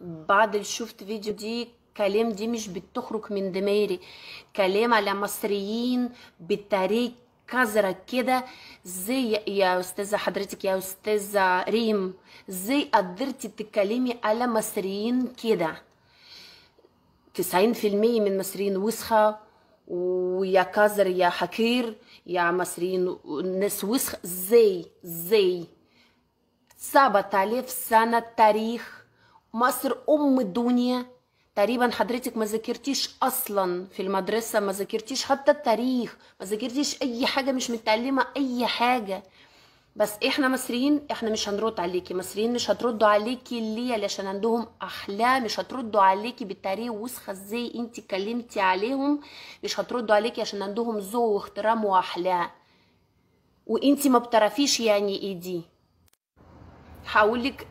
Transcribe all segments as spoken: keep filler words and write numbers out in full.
بعد اللي شفت فيديو دي كلام دي مش بتخرج من دماغي، كلام على مصريين بالتاريخ كذرة كده. ازاي يا استاذه حضرتك يا استاذه ريم ازاي قدرتي تتكلمي على مصريين كده؟ تسعين في المية من مصريين وسخه ويا كذر يا حكير يا مصريين ناس وسخه. ازاي ازاي سبعة آلاف سنه تاريخ مصر ام الدنيا تقريبا. حضرتك ما ذاكرتيش اصلا في المدرسه، ما ذاكرتيش حتى التاريخ، ما ذاكرتيش اي حاجه، مش متعلمه اي حاجه. بس احنا مصريين احنا مش هنرد عليكي، مصريين مش هتردوا عليكي ليه؟ علشان عندهم احلام. مش هتردوا عليكي بالتاريخ وسخه ازاي انت اتكلمتي عليهم، مش هتردوا عليكي عشان عندهم ذوق واحترام واحلام، وانت ما بتعرفيش يعني ايه دي. هقولك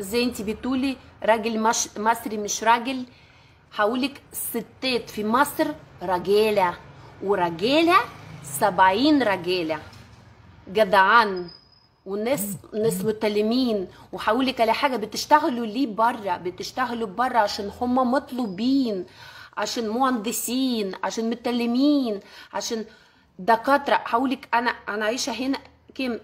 زي انت بتقولي راجل مش مصري مش راجل، هقولك ستات في مصر رجاله، ورجاله سبعين رجاله جدعان والناس ناس متعلمين. وهقولك على حاجه، بتشتغلوا ليه بره؟ بتشتغلوا بره عشان هما مطلوبين، عشان مهندسين، عشان متعلمين، عشان دكاتره. هقولك انا انا عايشه هنا كام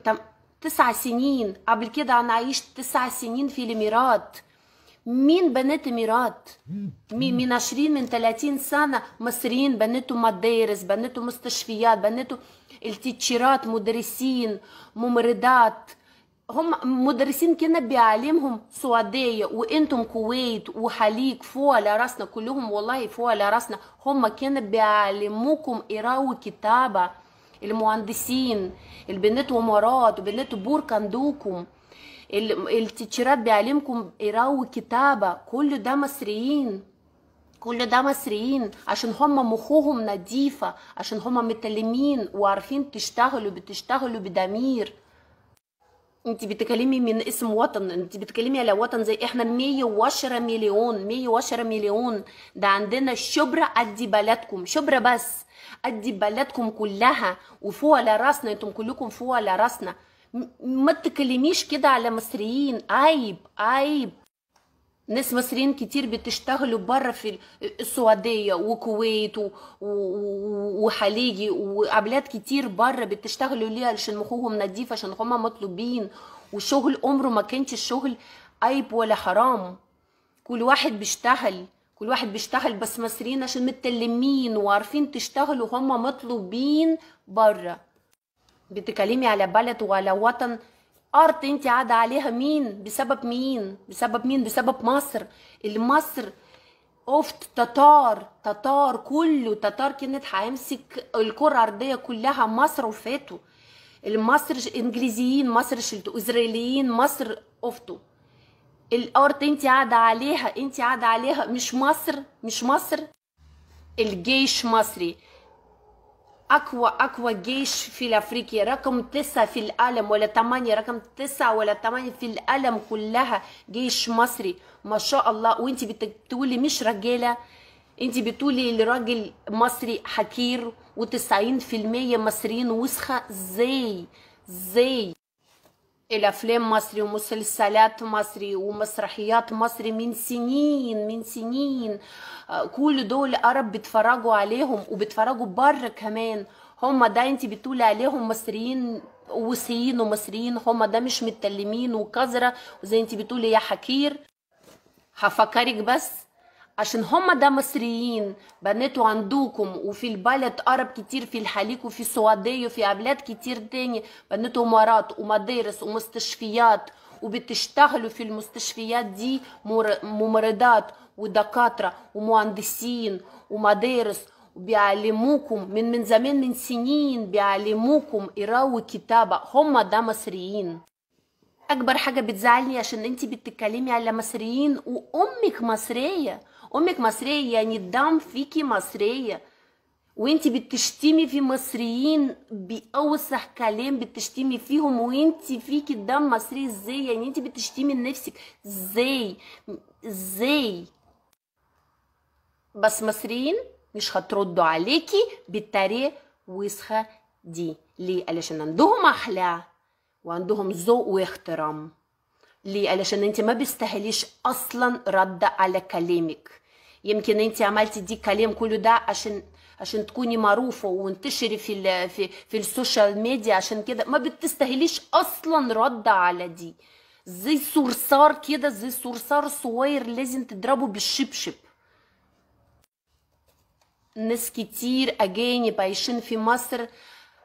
تسع سنين، قبل كده انا عايشت تسع سنين في الامارات. مين بنات الامارات؟ من عشرين من تلاتين سنه مصريين بنتوا مدارس، بنتوا مستشفيات، بنتوا التيتشيرات، مدرسين، ممرضات. هم مدرسين كنا بيعلمهم سعوديه وانتم كويت وحليق فوق على راسنا كلهم، والله فوق على راسنا. هم كنا بيعلموكم قراءه وكتابه. المهندسين البنات ومرات وبنات بورك عندكم، التيتشيرات بيعلمكم قراءة وكتابة. كل ده مصريين، كل ده مصريين عشان هم مخوهم نظيفة، عشان هم متعلمين وعارفين تشتغلوا، بتشتغلوا بضمير. انت بتكلمي من اسم وطن، انت بتكلمي على وطن زي احنا مية وعشرة مليون، مية وعشرة مليون ده عندنا شبرا قد بلدكم، شبرا بس قد بلدكم كلها وفوق على راسنا، انتم كلكم فوق على راسنا. ما تتكلميش كده على مصريين، عيب عيب. ناس مصريين كتير بتشتغلوا بره في السعوديه وكويت وخليجي وابلاد كتير بره، بتشتغلوا ليه؟ عشان مخهم نظيف، عشان هما مطلوبين. والشغل عمره ما كانش الشغل عيب ولا حرام، كل واحد بيشتغل، كل واحد بيشتغل. بس مصريين عشان متعلمين وعارفين تشتغلوا، هما مطلوبين بره. بتكلمي على بلد وعلى وطن، ارض انت قاعده عليها مين؟ بسبب مين؟ بسبب مين؟ بسبب مصر. المصر اوفت تتار، تتار كله تتار، كانت هيمسك الكره الارضيه كلها مصر وفاتوا. المصر انجليزيين مصر شلتوا، اسرائيليين مصر اوفتوا. الارض انت قاعده عليها، انت قاعده عليها مش مصر، مش مصر. الجيش مصري، اقوى اقوى جيش في افريقيا، رقم تسعة في العالم ولا تمانية، رقم تسعة ولا تمانية في العالم كلها جيش مصري ما شاء الله. وانت بتقولي مش رجاله، انت بتقولي الراجل مصري حكير و90% مصريين وسخه. ازاي ازاي؟ الافلام مصري ومسلسلات مصري ومسرحيات مصري من سنين من سنين، كل دول عرب بيتفرجوا عليهم وبيتفرجوا بره كمان. هما ده انت بتقولي عليهم مصريين وسخين ومصريين، هما ده مش متكلمين وكذره وزي انت بتقولي يا حكير. هفكرك بس عشان هما ده مصريين بناتوا عندكم، وفي البلد عرب كتير، في الخليج وفي السعوديه وفي بلاد كتير تاني بناتوا امارات ومدارس ومستشفيات، وبتشتغلوا في المستشفيات دي ممرضات ودكاتره ومهندسين ومدارس، وبيعلموكم من من زمان من سنين، بيعلموكم قراءه وكتابه. هما ده مصريين. اكبر حاجه بتزعلني عشان انت بتتكلمي على مصريين وامك مصريه، امك مصريه يعني الدم فيكي مصريه، وانت بتشتمي في مصريين باوسخ كلام بتشتمي فيهم وانت فيكي الدم مصري. ازاي يعني انت بتشتمي لنفسك؟ ازاي ازاي؟ بس مصريين مش هتردوا عليكي بالطريقه وسخه دي ليه؟ علشان عندهم احلام وعندهم ذوق واحترام. ليه؟ علشان انت ما بيستاهليش اصلا رد على كلامك. يمكن انت عملتي دي الكلام كله ده عشان عشان تكوني معروفه وانتشري في ال في, في السوشيال ميديا، عشان كده ما بتستاهليش اصلا رد على دي. زي صرصار كده، زي صرصار صغير لازم تضربه بالشبشب. ناس كتير اجانب عايشين في مصر،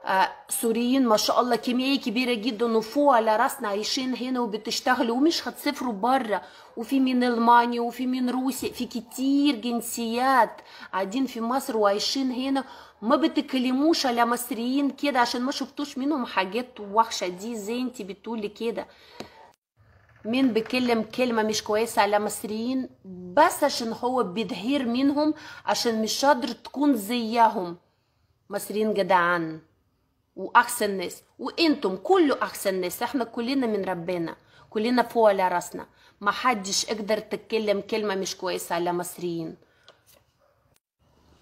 آه سوريين ما شاء الله كميه كبيره جدا وفوق على راسنا، عايشين هنا وبتشتغلوا ومش هتسافروا بره، وفي من المانيا وفي من روسيا، في كتير جنسيات قاعدين في مصر وعايشين هنا. ما بتكلموش على مصريين كده عشان ما شفتوش منهم حاجات وحشه دي زي انت بتقولي كده. مين بيكلم كلمه مش كويسه على مصريين بس عشان هو بيدهير منهم، عشان مش قادر تكون زيهم. مصريين جدعان واحسن ناس، وانتم كله احسن ناس، احنا كلنا من ربنا، كلنا فوق على راسنا. ما حدش يقدر تتكلم كلمه مش كويسه على مصريين.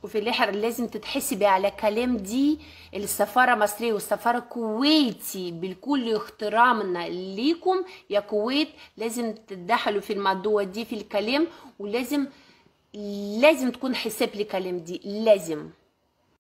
وفي الاخر لازم تتحسبي على كلام دي السفاره المصريه والسفاره الكويتي، بكل احترامنا ليكم يا كويت لازم تتدخلوا في الموضوع دي في الكلام، ولازم لازم تكون حساب لكلام دي لازم.